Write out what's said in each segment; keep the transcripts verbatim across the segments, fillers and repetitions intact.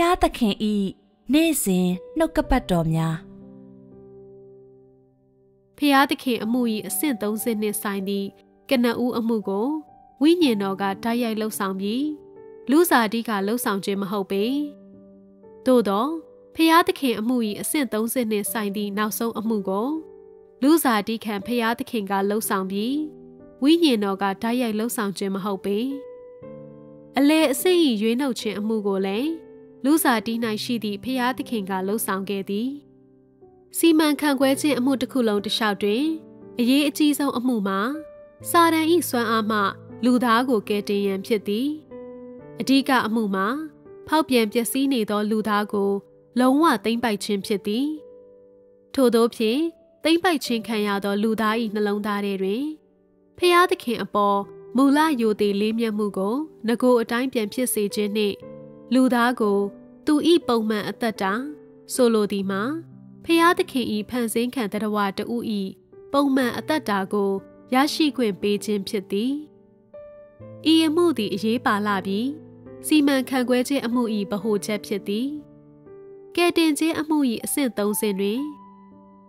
ရားသခင်ဤနေ့စဉ်နှုတ်ကပတ်တော်များဖျားသခင်အမှုဤအဆင့်သုံးဆင့်နှင့်ဆိုင်သည့်ကနဦးအမှုကိုဝိညာဉ်တော်ကတိုက်ရိုက်လှုပ်ဆောင်ပြီးလူစားတိကလှုပ်ဆောင်ခြင်းမဟုတ်ပေသို့သောဖျားသခင်အမှုဤအဆင့်သုံးဆင့်နှင့်ဆိုင်သည့်နောက်ဆုံးအမှုကိုလူစားတိခံဖျားသခင်ကလှုပ်ဆောင်ပြီးဝိညာဉ်တော်ကတိုက်ရိုက်လှုပ်ဆောင်ခြင်းမဟုတ်ပေအလေအဆင့်ဤရွေးနှုတ်ခြင်းအမှုကိုလည်းလူစားတိ၌ရှိသည့်ဖျားသခင်ကလှုပ်ဆောင်ခဲ့သည်စီမံခန့်ခွဲခြင်းအမှုတစ်ခုလုံးတစ်လျှောက်တွင်အရေးအကြီးဆုံးအမှုမှာစာတန်၏စွမ်းအားမှလူသားကိုကယ်တင်ရန်ဖြစ်သည်အဓိကအမှုမှာဖောက်ပြန်ပျက်စီးနေသောလူသားကိုလုံးဝသိမ့်ပိုက်ခြင်းဖြစ်သည်ထို့သောဖြင့်သိမ့်ပိုက်ခြင်းခံရသောလူသား၏နှလုံးသားထဲတွင်ဖျားသခင်အပေါ်မူလယိုသေလေးမျက်မှုကိုငကိုအတိုင်းပြန်ဖြစ်စေခြင်းနှင့်လူသားကိုသူ၏ပုံမှန်အသက်တာဆိုလိုသည်မှာဖျားသခင်ဤဖန်ဆင်းခံတရဝတူဤပုံမှန်အသက်တာကိုရရှိခွင့်ပေးခြင်းဖြစ်သည်ဤအမှုသည်အရေးပါလာပြီးစီမံခန့်ခွဲခြင်းအမှုဤဗဟိုချက်ဖြစ်သည်ကယ်တင်ခြင်းအမှုဤအဆင့်သုံးဆင့်တွင်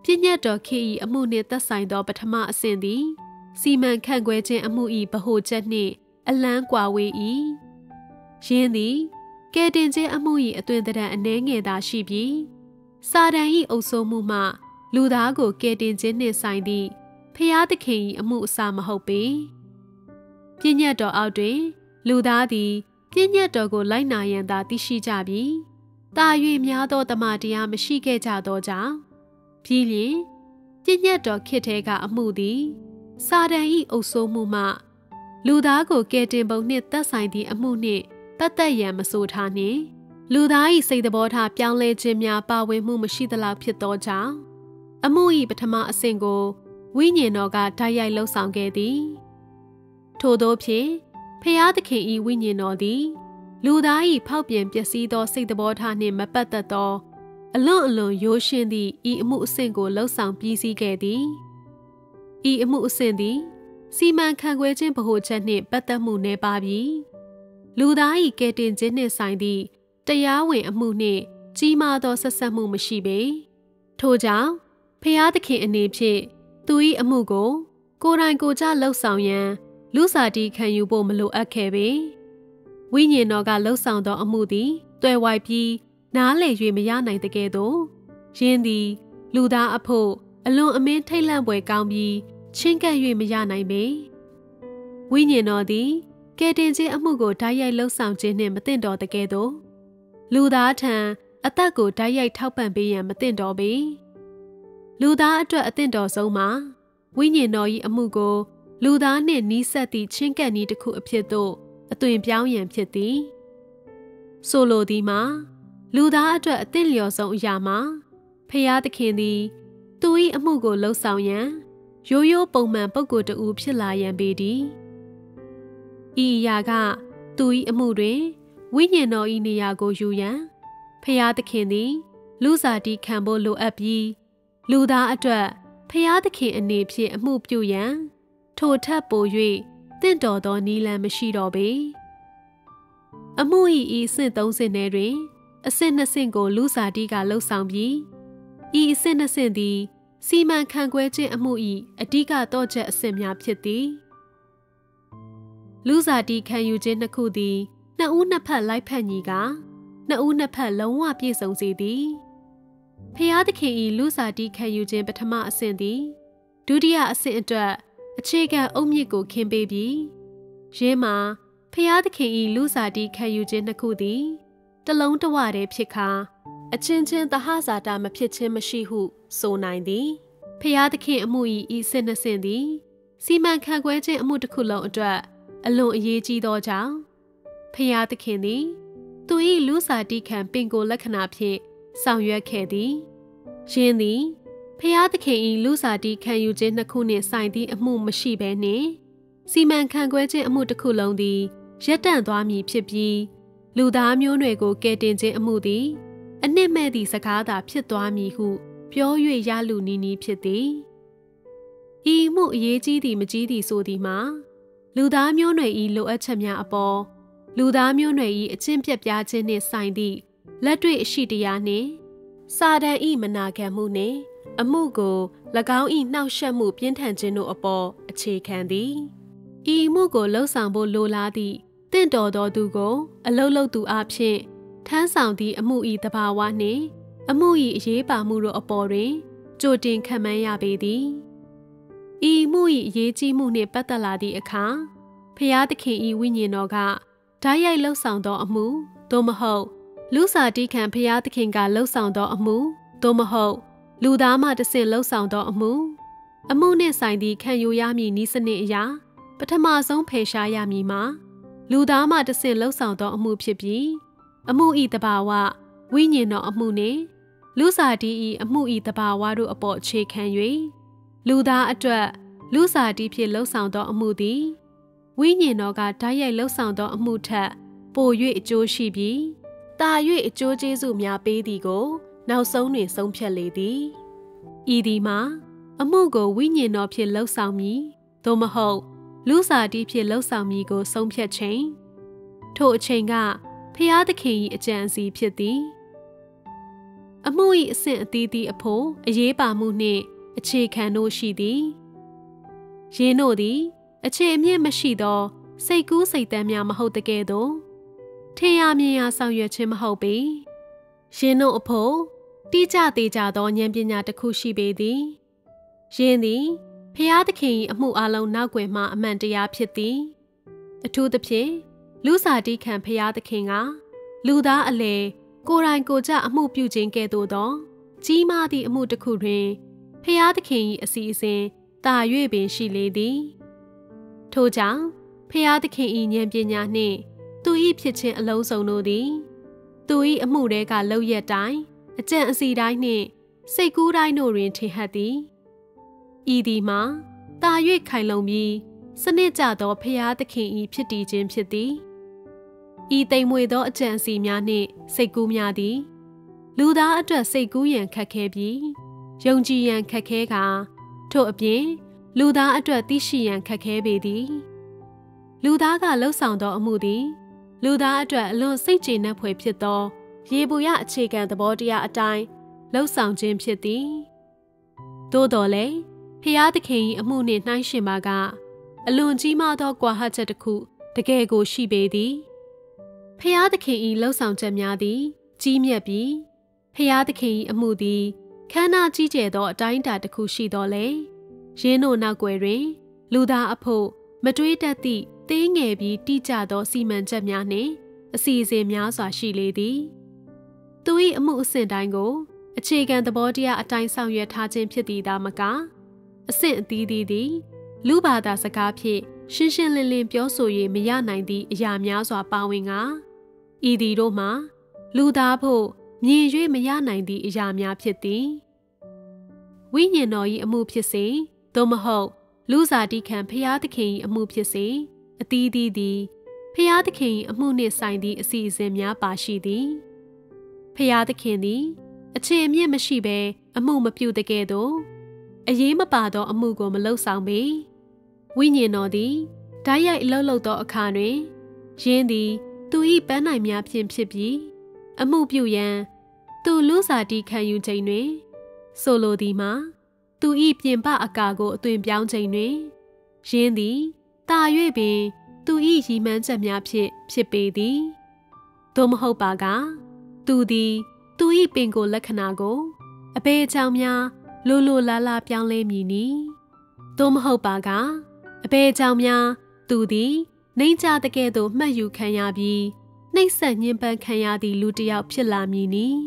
ပြည့်ညတ်တော်ခေဤအမှုနှင့်သက်ဆိုင်သောပထမအဆင့်သည်စီမံခန့်ခွဲခြင်းအမှုဤဗဟိုချက်နှင့်အလန်းကွာဝေး၏ယင်းသည်ကယ်တင်ခြင်းအမှုဤအသွင်သဏ္ဍာန်အနည်းငယ်သာရှိပြီးစာတန်၏အုပ်စိုးမှုမှလူသားကိုကယ်တင်ခြင်းနှင့်ဆိုင်သည့်ဖျားသခင်၏အမှုအစမဟုတ်ပေ။ပြည့်ညတ်တော်အောက်တွင်လူသားသည်ပြည့်ညတ်တော်ကိုလိုက်နာရန်သာသိရှိကြပြီး၊တာ၍များသောတမန်တရားမရှိခဲ့ကြသောကြောင့်ပြီးလျှင်ပြည့်ညတ်တော်ခေတ်ထဲကအမှုသည်စာတန်၏အုပ်စိုးမှုမှလူသားကိုကယ်တင်ပုံနှင့်သက်ဆိုင်သည့်အမှုနှင့်ပတ်သက်ရန်မဆိုထားနှင့်လူသား၏စိတ်သဘောထားပြောင်းလဲခြင်းများပါဝင်မှုမရှိသလောက်ဖြစ်သောကြောင့်အမှု၏ပထမအဆင့်ကိုဝိညာဉ်တော်ကတိုက်ရိုက်လှုပ်ဆောင်ခဲ့သည်ထို့သောဖြင့်ဖျားသခင်၏ဝိညာဉ်တော်သည်လူသား၏ဖောက်ပြန်ပျက်စီးသောစိတ်သဘောထားနှင့်မပတ်သက်သောအလွန်အလွန်ရိုးရှင်းသည့်ဤအမှုအဆင့်ကိုလှုပ်ဆောင်ပြီးစီးခဲ့သည်ဤအမှုအဆင့်သည်စီမံခန့်ခွဲခြင်းဗဟိုချက်နှင့်ပတ်သက်မှုနည်းပါးပြီးလူသား၏ကယ်တင်ခြင်းနှင့်ဆိုင်သည့်တရားဝင်အမှုနှင့်ကြီးမားသောဆက်ဆက်မှုမရှိပေထို့ကြောင့်ဖျားသခင်အနေဖြင့်သူ၏အမှုကိုကိုယ်တိုင်ကိုယ်ကျလှုပ်ဆောင်ရန်လူစားတီခံယူဖို့မလိုအပ်ခဲ့ပေဝိညာဉ်တော်ကလှုပ်ဆောင်သောအမှုသည်တွယ်ဝိုက်ပြီးနားလည်၍မရနိုင်တကယ်သို့ယင်းသည်လူသားအဖို့အလွန်အမင်းထိတ်လန့်ဖွယ်ကောင်းပြီးချဉ်းကပ်၍မရနိုင်ပေဝိညာဉ်တော်သည်ကယ်တင်ခြင်းအမှုကိုတိုက်ရိုက်လှုပ်ဆောင်ခြင်းနှင့်မသင့်တော်တကယ်သို့လူသားထံအသက်ကိုတိုက်ရိုက်ထောက်ပံ့ပေးရန်မသင့်တော်ပေလူသားအတွက်အသင့်တော်ဆုံးမှာဝိညာဉ်တော်၏အမှုကိုလူသားနှင့်နီးစပ်သည့်ချင်းကပ်နည်းတစ်ခုအဖြစ်သို့အသွင်ပြောင်းရန်ဖြစ်သည်ဆိုလိုသည်မှာလူသားအတွက်အသင့်လျော်ဆုံးအရာမှာဖျားသခင်သည်သူ၏အမှုကိုလှုပ်ဆောင်ရန်ရိုးရိုးပုံမှန်ပုဂ္ဂိုလ်တူဖြစ်လာရန်ပေသည်ဤအရာကသူ၏အမှုတွင်ဝိညာဉ်တော်၏နေရာကိုယူရန်ဖျားသခင်သည်လူစားတီခံဖို့လိုအပ်ပြီးလူသားအတွက်ဖျားသခင်အနေဖြင့်အမှုပြုရန်ထိုထက်ပို၍တင့်တော်သောနည်းလမ်းမရှိတော့ပေအမှု၏ဤအဆင့်သုံးဆင့်ထဲတွင်အဆင့်နှစ်ဆင့်ကိုလူစားတီကလှုပ်ဆောင်ပြီးဤအဆင့်နှစ်ဆင့်သည်စီမံခန့်ခွဲခြင်းအမှု၏အဓိကသောချက်အဆင့်များဖြစ်သည်လူစားတီခံယူခြင်းနှစ်ခုသည်နှစ်ဦးနှစ်ဖက်လိုက်ဖက်ညီကနှစ်ဦးနှစ်ဖက်လုံးဝပြည့်စုံစေသည်ဖျားသခင်၏လူစားတီခံယူခြင်းပထမအဆင့်သည်ဒုတိယအဆင့်အတွက်အခြေခံအုတ်မြစ်ကိုခင်းပေးပြီးယင်းမှာဖျားသခင်၏လူစားတီခံယူခြင်းနှစ်ခုသည်တလုံးတဝတည်းဖြစ်ခါအချင်းချင်းသဟဇာတာမဖြစ်ခြင်းမရှိဟုဆိုနိုင်သည်ဖျားသခင်အမှု၏ဤအဆင့်နှစ်ဆင့်သည်စီမံခန့်ခွဲခြင်းအမှုတစ်ခုလုံးအတွက်အလွန်အရေးကြီးသောကြောင့်ဖျားသခင်သည်သူ၏လူစားတီခံပင်ကိုလက္ခဏာဖြင့်ဆောင်ရွက်ခဲ့သည်ယင်းသည်ဖျားသခင်၏လူစားတီခံယူခြင်းနှစ်ခုနှင့်ဆိုင်သည့်အမှုမရှိဘဲနှင့်စီမံခန့်ခွဲခြင်းအမှုတစ်ခုလုံးသည်ရပ်တန့်သွားမည်ဖြစ်ပြီးလူသားမျိုးနွယ်ကိုကယ်တင်ခြင်းအမှုသည်အနှစ်မဲ့သည့်စကားသာဖြစ်သွားမည်ဟုပြော၍ရလူနီနီဖြစ်သည်ဤမှုအရေးကြီးသည့်မကြီးသည့်ဆိုသည်မှာလူသားမျိုးနွယ်၏လိုအပ်ချက်များအပေါ်လူသားမျိုးနွယ်၏အချင်းပြက်ပြားခြင်းနှင့်ဆိုင်သည့် Ladri Shidiane Sada E. Managamune, a mugo, Lagao E. now shamu Pientangeno abo, a che candy. E. mugo lo sambo lo ladi, then do do do go, a lolo do apche, tan soundi a mu e the bawane, a mu e ye ba muro abore, Jordan Kamaya bedi. E. mu e ye ji mune bataladi a car, Payadke e winyanoga, Daya lo soundo a mu, domaho. Lusa decan Piatkinga low sound dot a moo, domaho, Ludama the sin low sound dot a moo. A moon is sandy can you yami nisane ya, but a ma's own pesha yami ma. Ludama the sin low sound dot a moo pibi. A moo eat the bawa, winny not a moone. Lusa dee a moo eat the bawa do a bot che can ye. Luda a dra, Lusa dee low sound dot a moody. Winny no got die low sound dot a mooter, bo ye jo she be. Ta yue Georgezu mia baby go, now so near some pia lady. Edima, a mugo winning no pia low salmi, domaho, Lusa di pia low salmi go some pia chain. To chenga, pia the king a janzi pia dee. A mui sent a dee dee a po, a ye ba moone, a che can no she dee. Ye no dee, a che mia machido, say goose say them yam hold the gado. Teamia sang your chim hobby. She no po, Dija Dija don Yambiana the Kushi baby. Jenny, Pia the king, a moo alone now guema, a mandia pity. A two the pie, Lusa decan Pia the king ah. Luda a lay, Goran goja a moo bujin gedo don. Jima the moo the curry. Pia the king a season, da ye bin she lady. Tojang, Pia the king in Yambiana ne. To eat pitching a low so no dee. To eat a mood egg a low yet die. A tent and see thy knee. Say good I know renting hatty. Edima, thy ye kind low me. Sanita do pay out the king eat pity jim pity. Eat them with a tent see me a knee. Say goo me a dee. Luda address say goo yan kakebi. Yonji yan kakeka. To a bien. Luda address dishi yan kakebi dee. Luda ga low sound do a moody. Luda address alone Saint Jane up with Piedo. Yebuya chicken the body at a dime. Low sound Jim Piedi. Dodole. Pia the king a moon in nine shimaga. Alone Jima dog guahat the cook. The gay go she baby. Pia the king in low sound Jamiadi. Jimia bee. Pia the king a moody. Cana Gija dog dined at the cook she dole. Jeno naguere. Luda a po. Madrid at the. They may be teacher do seaman Jamiane, a season Miasa she lady. Do eat a moose and dango, a chick and the body at a time sound your tartan pity damaga, a saint D D D, Luba das a carpet, Shinshin Lilin Pioso ye mea ninety yam yasa bowing ah. Edi Roma, Luda po, me ye mea ninety yam ya pity. We ye know ye a moop ye say, Domaho, Lusa decan pay out the king a moop ye say. A dee dee dee. Pia the king a moon is signed the season ya bashi dee. Pia the candy. A chim ye mashibe, a moon a pew the gado. A yam a bado a mugo malo sound be. Winnie noddy. Daya ilolo dot a canary. Jandy. Do eat ben I'm ya pim pibi. A moo pew yan. Do lose a dee can you janeway. Solo dee ma. Do eat pim ba a gago to him down janeway. Jandy. Ta yue be, do eat ye man jamia pit, pit baby. Domho baga, do thee, do eat bingo la canago. A bay jamia, lulu la la pian le mini. Domho baga, a bay jamia, do thee, nature the ghetto, ma you can ya be. Nay, send ye ban can ya the lutia pilla mini.